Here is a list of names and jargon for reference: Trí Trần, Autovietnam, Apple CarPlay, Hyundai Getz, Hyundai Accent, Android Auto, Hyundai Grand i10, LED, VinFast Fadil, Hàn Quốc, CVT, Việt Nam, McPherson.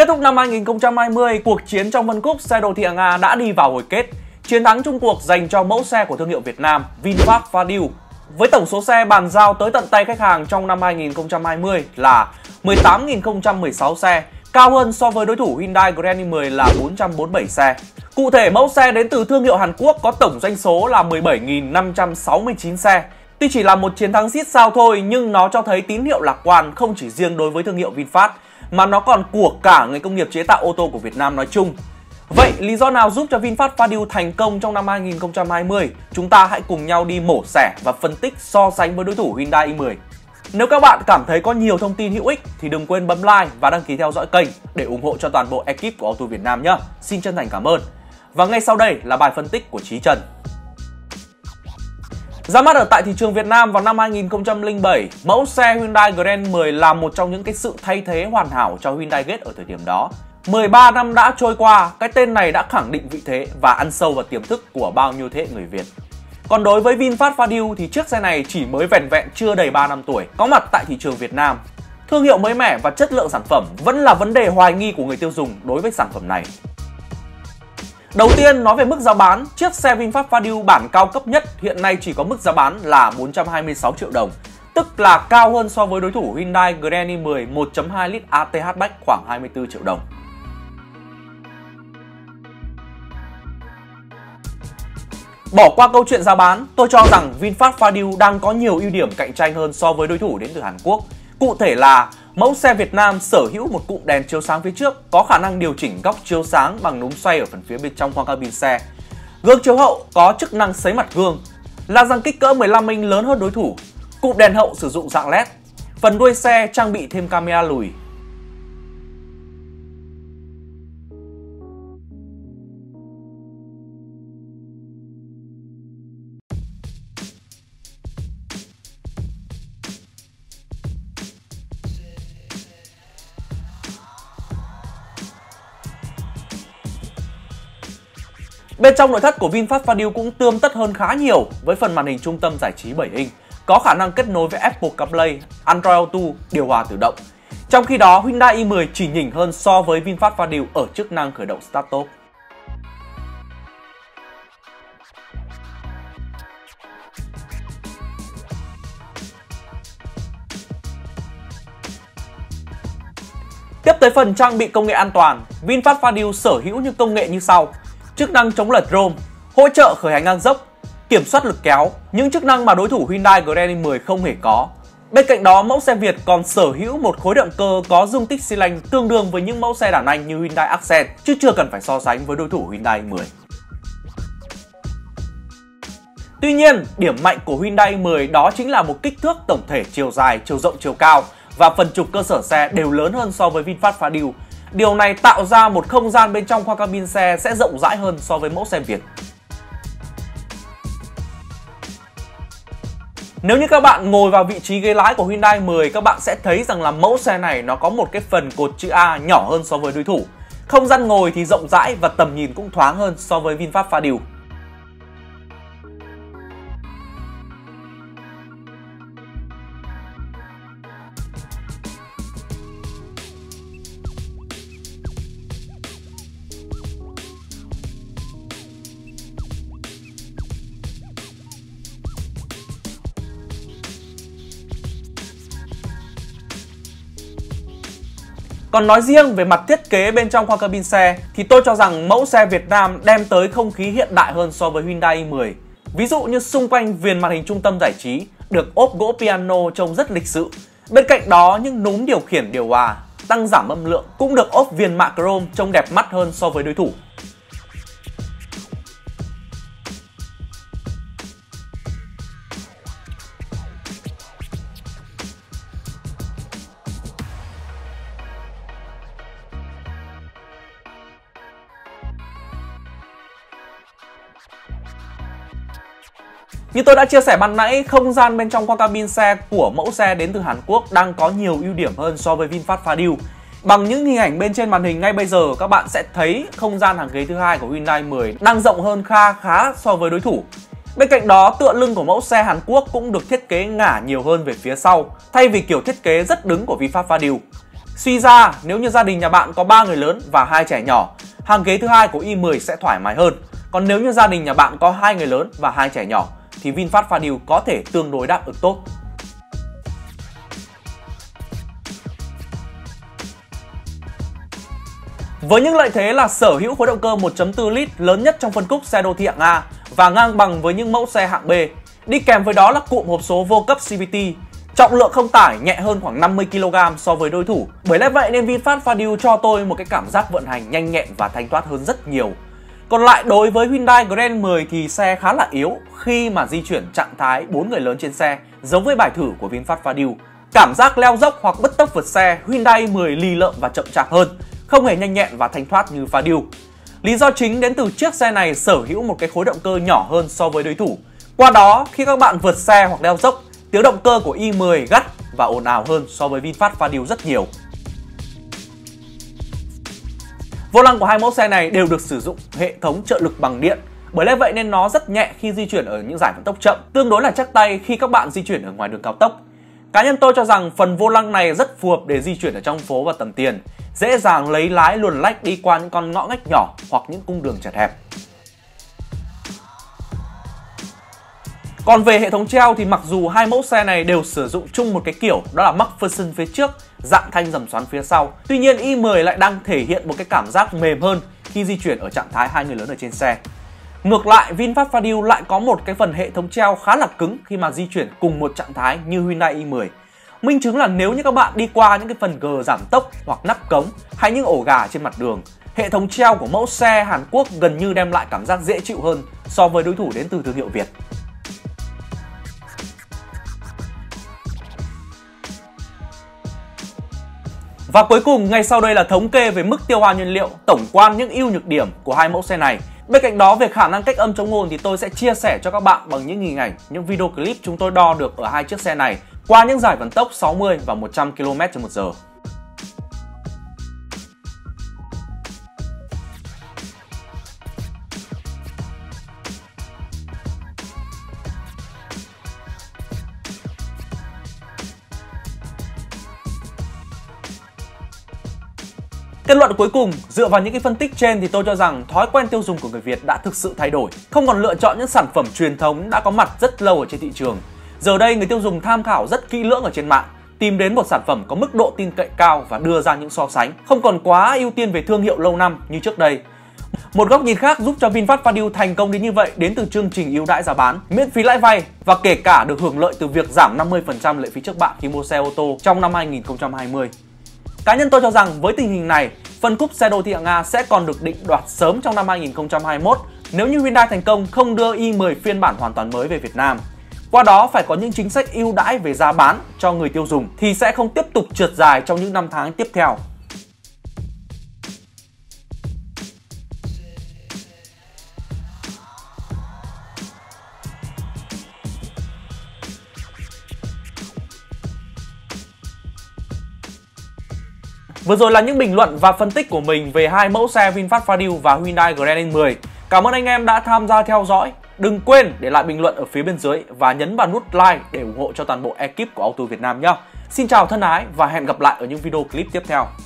Kết thúc năm 2020, cuộc chiến trong phân khúc xe đô thị Nga đã đi vào hồi kết. Chiến thắng chung cuộc dành cho mẫu xe của thương hiệu Việt Nam VinFast Fadil, với tổng số xe bàn giao tới tận tay khách hàng trong năm 2020 là 18.016 xe, cao hơn so với đối thủ Hyundai Grand i10 là 447 xe. Cụ thể, mẫu xe đến từ thương hiệu Hàn Quốc có tổng doanh số là 17.569 xe. Tuy chỉ là một chiến thắng xít sao thôi, nhưng nó cho thấy tín hiệu lạc quan không chỉ riêng đối với thương hiệu VinFast, mà nó còn của cả ngành công nghiệp chế tạo ô tô của Việt Nam nói chung. Vậy lý do nào giúp cho VinFast Fadil thành công trong năm 2020? Chúng ta hãy cùng nhau đi mổ xẻ và phân tích so sánh với đối thủ Hyundai i10. Nếu các bạn cảm thấy có nhiều thông tin hữu ích thì đừng quên bấm like và đăng ký theo dõi kênh để ủng hộ cho toàn bộ ekip của Autovietnam nhé. Xin chân thành cảm ơn. Và ngay sau đây là bài phân tích của Trí Trần. Ra mắt ở tại thị trường Việt Nam vào năm 2007, mẫu xe Hyundai Grand i10 là một trong những cái sự thay thế hoàn hảo cho Hyundai Getz ở thời điểm đó. 13 năm đã trôi qua, cái tên này đã khẳng định vị thế và ăn sâu vào tiềm thức của bao nhiêu thế hệ người Việt. Còn đối với VinFast Fadil thì chiếc xe này chỉ mới vẻn vẹn chưa đầy 3 năm tuổi, có mặt tại thị trường Việt Nam. Thương hiệu mới mẻ và chất lượng sản phẩm vẫn là vấn đề hoài nghi của người tiêu dùng đối với sản phẩm này. Đầu tiên, nói về mức giá bán, chiếc xe VinFast Fadil bản cao cấp nhất hiện nay chỉ có mức giá bán là 426 triệu đồng, tức là cao hơn so với đối thủ Hyundai Grand i10 1.2 lít AT hatchback khoảng 24 triệu đồng. Bỏ qua câu chuyện giá bán, tôi cho rằng VinFast Fadil đang có nhiều ưu điểm cạnh tranh hơn so với đối thủ đến từ Hàn Quốc. Cụ thể là mẫu xe Việt Nam sở hữu một cụm đèn chiếu sáng phía trước có khả năng điều chỉnh góc chiếu sáng bằng núm xoay ở phần phía bên trong khoang cabin xe. Gương chiếu hậu có chức năng sấy mặt gương, la răng kích cỡ 15 inch lớn hơn đối thủ. Cụm đèn hậu sử dụng dạng LED. Phần đuôi xe trang bị thêm camera lùi. Bên trong nội thất của VinFast Fadil cũng tươm tất hơn khá nhiều với phần màn hình trung tâm giải trí 7 inch, có khả năng kết nối với Apple CarPlay, Android Auto, điều hòa tự động. Trong khi đó, Hyundai i10 chỉ nhỉnh hơn so với VinFast Fadil ở chức năng khởi động Start Stop. Tiếp tới phần trang bị công nghệ an toàn, VinFast Fadil sở hữu những công nghệ như sau: chức năng chống lật rôm, hỗ trợ khởi hành ngang dốc, kiểm soát lực kéo, những chức năng mà đối thủ Hyundai Grand i10 không hề có. Bên cạnh đó, mẫu xe Việt còn sở hữu một khối động cơ có dung tích xi lanh tương đương với những mẫu xe đàn Anh như Hyundai Accent, chứ chưa cần phải so sánh với đối thủ Hyundai i10. Tuy nhiên, điểm mạnh của Hyundai i10 đó chính là một kích thước tổng thể chiều dài, chiều rộng, chiều cao và phần trục cơ sở xe đều lớn hơn so với VinFast Fadil. Điều này tạo ra một không gian bên trong khoang cabin xe sẽ rộng rãi hơn so với mẫu xe Việt. Nếu như các bạn ngồi vào vị trí ghế lái của Hyundai i10, các bạn sẽ thấy rằng là mẫu xe này nó có một cái phần cột chữ A nhỏ hơn so với đối thủ. Không gian ngồi thì rộng rãi và tầm nhìn cũng thoáng hơn so với VinFast Fadil. Còn nói riêng về mặt thiết kế bên trong khoang cabin xe thì tôi cho rằng mẫu xe Việt Nam đem tới không khí hiện đại hơn so với Hyundai i10. Ví dụ như xung quanh viền màn hình trung tâm giải trí được ốp gỗ piano trông rất lịch sự. Bên cạnh đó, những núm điều khiển điều hòa, tăng giảm âm lượng cũng được ốp viền mạ chrome trông đẹp mắt hơn so với đối thủ. Như tôi đã chia sẻ ban nãy, không gian bên trong khoang cabin xe của mẫu xe đến từ Hàn Quốc đang có nhiều ưu điểm hơn so với VinFast Fadil. Bằng những hình ảnh bên trên màn hình ngay bây giờ, các bạn sẽ thấy không gian hàng ghế thứ hai của Hyundai i10 đang rộng hơn khá so với đối thủ. Bên cạnh đó, tựa lưng của mẫu xe Hàn Quốc cũng được thiết kế ngả nhiều hơn về phía sau thay vì kiểu thiết kế rất đứng của VinFast Fadil. Suy ra nếu như gia đình nhà bạn có 3 người lớn và 2 trẻ nhỏ, hàng ghế thứ hai của i10 sẽ thoải mái hơn. Còn nếu như gia đình nhà bạn có 2 người lớn và 2 trẻ nhỏ thì VinFast Fadil có thể tương đối đáp ứng tốt. Với những lợi thế là sở hữu khối động cơ 1.4 lít lớn nhất trong phân khúc xe đô thị hạng A và ngang bằng với những mẫu xe hạng B, đi kèm với đó là cụm hộp số vô cấp CVT, trọng lượng không tải nhẹ hơn khoảng 50 kg so với đối thủ. Bởi lẽ vậy nên VinFast Fadil cho tôi một cái cảm giác vận hành nhanh nhẹn và thanh thoát hơn rất nhiều. Còn lại đối với Hyundai Grand 10 thì xe khá là yếu khi mà di chuyển trạng thái 4 người lớn trên xe, giống với bài thử của VinFast Fadil. Cảm giác leo dốc hoặc bứt tốc vượt xe, Hyundai 10 lì lợm và chậm chạp hơn, không hề nhanh nhẹn và thanh thoát như Fadil. Lý do chính đến từ chiếc xe này sở hữu một cái khối động cơ nhỏ hơn so với đối thủ. Qua đó, khi các bạn vượt xe hoặc leo dốc, tiếng động cơ của i10 gắt và ồn ào hơn so với VinFast Fadil rất nhiều. Vô lăng của hai mẫu xe này đều được sử dụng hệ thống trợ lực bằng điện, bởi lẽ vậy nên nó rất nhẹ khi di chuyển ở những giải vận tốc chậm, tương đối là chắc tay khi các bạn di chuyển ở ngoài đường cao tốc. Cá nhân tôi cho rằng phần vô lăng này rất phù hợp để di chuyển ở trong phố và tầm tiền, dễ dàng lấy lái luồn lách đi qua những con ngõ ngách nhỏ hoặc những cung đường chật hẹp. Còn về hệ thống treo thì mặc dù hai mẫu xe này đều sử dụng chung một cái kiểu, đó là McPherson phía trước, dạng thanh rầm xoắn phía sau. Tuy nhiên i10 lại đang thể hiện một cái cảm giác mềm hơn khi di chuyển ở trạng thái 2 người lớn ở trên xe. Ngược lại, VinFast Fadil lại có một cái phần hệ thống treo khá là cứng khi mà di chuyển cùng một trạng thái như Hyundai i10. Minh chứng là nếu như các bạn đi qua những cái phần gờ giảm tốc hoặc nắp cống hay những ổ gà trên mặt đường, hệ thống treo của mẫu xe Hàn Quốc gần như đem lại cảm giác dễ chịu hơn so với đối thủ đến từ thương hiệu Việt. Và cuối cùng, ngay sau đây là thống kê về mức tiêu hao nhiên liệu, tổng quan những ưu nhược điểm của hai mẫu xe này. Bên cạnh đó, về khả năng cách âm chống ồn thì tôi sẽ chia sẻ cho các bạn bằng những hình ảnh, những video clip chúng tôi đo được ở hai chiếc xe này qua những giải vận tốc 60 và 100 km/h. Kết luận cuối cùng, dựa vào những cái phân tích trên thì tôi cho rằng thói quen tiêu dùng của người Việt đã thực sự thay đổi, không còn lựa chọn những sản phẩm truyền thống đã có mặt rất lâu ở trên thị trường. Giờ đây người tiêu dùng tham khảo rất kỹ lưỡng ở trên mạng, tìm đến một sản phẩm có mức độ tin cậy cao và đưa ra những so sánh, không còn quá ưu tiên về thương hiệu lâu năm như trước đây. Một góc nhìn khác giúp cho VinFast Fadil thành công đến như vậy đến từ chương trình ưu đãi giá bán, miễn phí lãi vay và kể cả được hưởng lợi từ việc giảm 50% lệ phí trước bạ khi mua xe ô tô trong năm 2020. Cá nhân tôi cho rằng với tình hình này, phân khúc xe đô thị hạng A sẽ còn được định đoạt sớm trong năm 2021 nếu như Hyundai thành công không đưa i10 phiên bản hoàn toàn mới về Việt Nam. Qua đó phải có những chính sách ưu đãi về giá bán cho người tiêu dùng thì sẽ không tiếp tục trượt dài trong những năm tháng tiếp theo. Vừa rồi là những bình luận và phân tích của mình về hai mẫu xe VinFast Fadil và Hyundai Grand i10. Cảm ơn anh em đã tham gia theo dõi. Đừng quên để lại bình luận ở phía bên dưới và nhấn vào nút like để ủng hộ cho toàn bộ ekip của Autovietnam nhé. Xin chào thân ái và hẹn gặp lại ở những video clip tiếp theo.